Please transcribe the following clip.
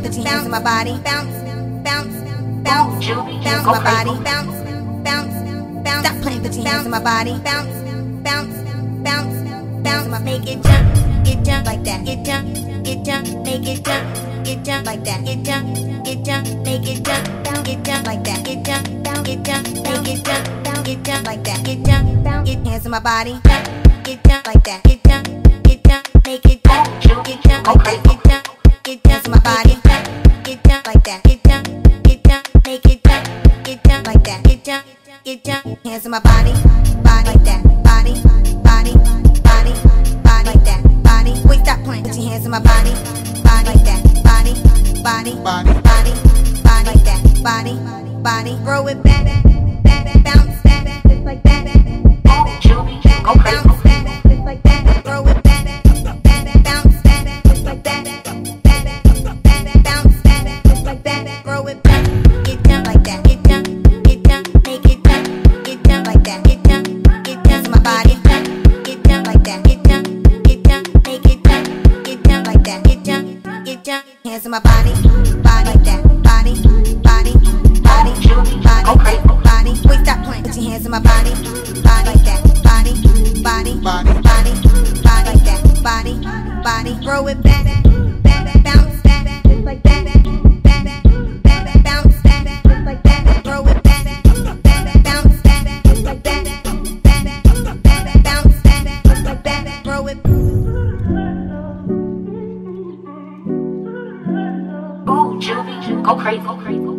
body, bounce my body, bounce, bounce, bounce, bounce my body, bounce, bounce, bounce. Stop playing, put your hands on my body, bounce, bounce, bounce, bounce. My make it jump like that, get jump, make it jump like that, get jump, make it jump like that, get jump, make it jump like that, get hands on my body, get jump like that, get jump, make it jump, get jump like that, get jump. Get down to my body, get down like that, get down, make it down like that, get down, hands on my body, body like that, body, body, body, body like that, body. Wait, stop playing, put your hands on my body, body like that, body, body, body, body, body like that, body, body. Throw it back, back, back, bounce back, just like that, back, back, bounce back, just like that. Throw it back, back, back, bounce back, just like that. Hands on my body, body like that, body, body, body, body, body. Wait, stop playing. Put your hands on my body, body like that, body, body, body, body, body like that, body, body. Throw it back, back, back, bounce back, just like that, back, back, back, bounce back, just like that. Throw it back, back, back, bounce back, just like that, back, back, back, bounce back, just like that. Throw it. Go crazy, go crazy.